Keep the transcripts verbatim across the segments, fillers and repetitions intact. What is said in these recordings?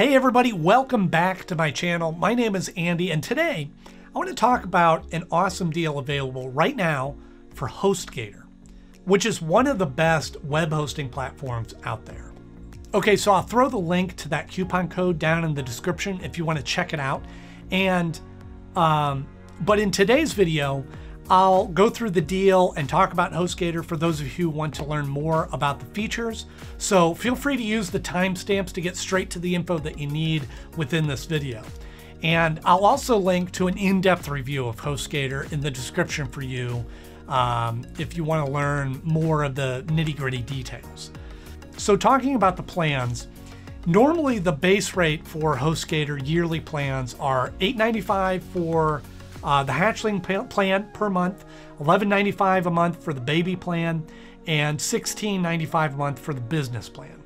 Hey everybody, welcome back to my channel. My name is Andy, and today I want to talk about an awesome deal available right now for HostGator, which is one of the best web hosting platforms out there. Okay, so I'll throw the link to that coupon code down in the description if you want to check it out. And um, but in today's video, I'll go through the deal and talk about HostGator for those of you who want to learn more about the features. So feel free to use the timestamps to get straight to the info that you need within this video. And I'll also link to an in-depth review of HostGator in the description for you um, if you want to learn more of the nitty-gritty details. So talking about the plans, normally the base rate for HostGator yearly plans are eight ninety-five for Uh, the Hatchling Plan per month, eleven ninety-five a month for the Baby Plan, and sixteen ninety-five a month for the Business Plan.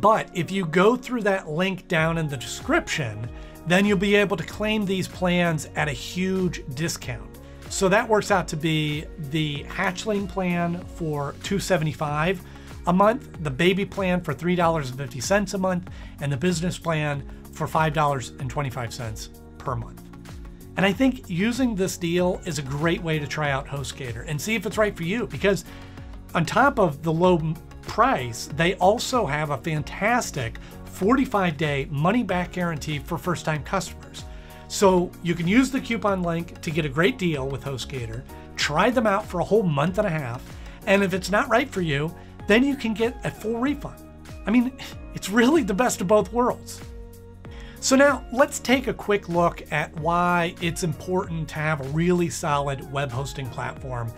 But if you go through that link down in the description, then you'll be able to claim these plans at a huge discount. So that works out to be the Hatchling Plan for two seventy-five a month, the Baby Plan for three dollars and fifty cents a month, and the Business Plan for five dollars and twenty-five cents per month. And I think using this deal is a great way to try out HostGator and see if it's right for you, because on top of the low price, they also have a fantastic forty-five day money-back guarantee for first-time customers. So you can use the coupon link to get a great deal with HostGator, try them out for a whole month and a half, and if it's not right for you, then you can get a full refund. I mean, it's really the best of both worlds. So now let's take a quick look at why it's important to have a really solid web hosting platform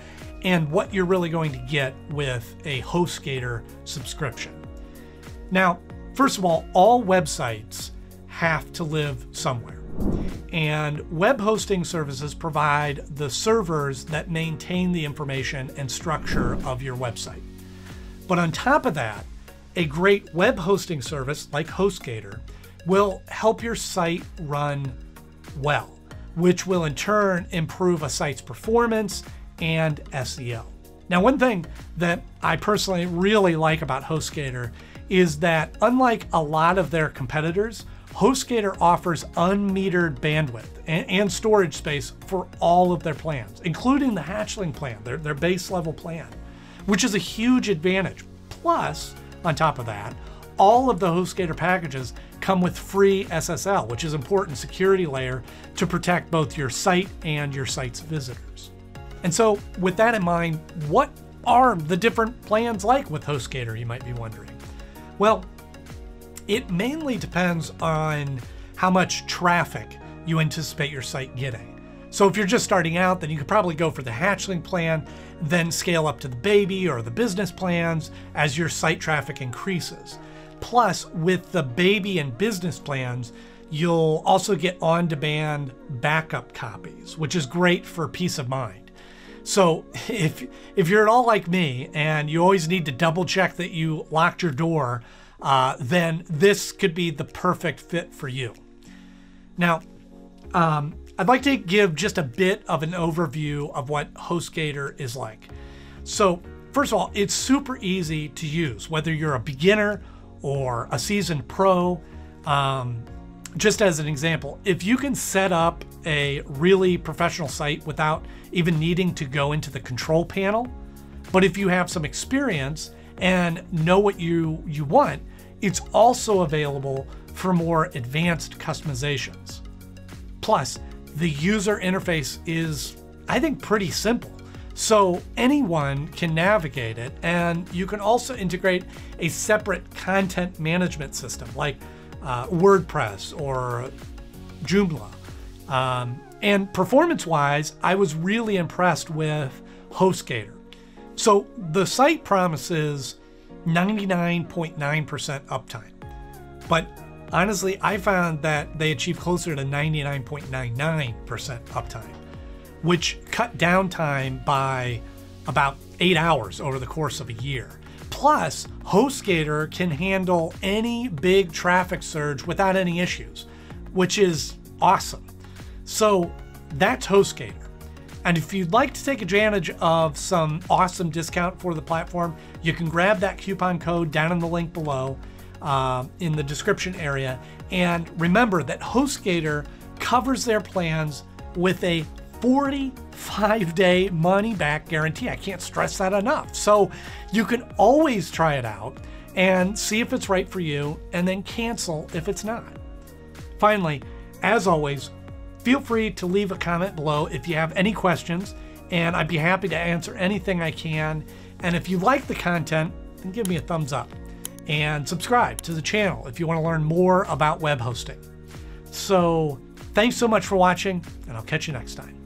and what you're really going to get with a HostGator subscription. Now, first of all, all websites have to live somewhere. And web hosting services provide the servers that maintain the information and structure of your website. But on top of that, a great web hosting service like HostGator will help your site run well, which will in turn improve a site's performance and S E O. Now, one thing that I personally really like about HostGator is that unlike a lot of their competitors, HostGator offers unmetered bandwidth and, and storage space for all of their plans, including the Hatchling Plan, their, their base level plan, which is a huge advantage. Plus, on top of that, all of the HostGator packages come with free S S L, which is an important security layer to protect both your site and your site's visitors. And so with that in mind, what are the different plans like with HostGator, you might be wondering? Well, it mainly depends on how much traffic you anticipate your site getting. So if you're just starting out, then you could probably go for the Hatchling Plan, then scale up to the Baby or the Business Plans as your site traffic increases. Plus, with the Baby and Business Plans, you'll also get on-demand backup copies, which is great for peace of mind. So if, if you're at all like me and you always need to double check that you locked your door, uh, then this could be the perfect fit for you. Now, um, I'd like to give just a bit of an overview of what HostGator is like. So first of all, it's super easy to use, whether you're a beginner or a seasoned pro. Um, just as an example, if you can set up a really professional site without even needing to go into the control panel, but if you have some experience and know what you, you want, it's also available for more advanced customizations. Plus, the user interface is, I think, pretty simple. So anyone can navigate it, and you can also integrate a separate content management system like uh, WordPress or Joomla. Um, and performance-wise, I was really impressed with HostGator. So the site promises ninety-nine point nine percent uptime, but honestly, I found that they achieve closer to ninety-nine point nine nine percent uptime, which cut downtime by about eight hours over the course of a year. Plus, HostGator can handle any big traffic surge without any issues, which is awesome. So that's HostGator. And if you'd like to take advantage of some awesome discount for the platform, you can grab that coupon code down in the link below. um, in the description area. And remember that HostGator covers their plans with a forty-five day money-back guarantee. I can't stress that enough. So you can always try it out and see if it's right for you, and then cancel if it's not. Finally, as always, feel free to leave a comment below if you have any questions, and I'd be happy to answer anything I can. And if you like the content, then give me a thumbs up and subscribe to the channel if you want to learn more about web hosting. So thanks so much for watching, and I'll catch you next time.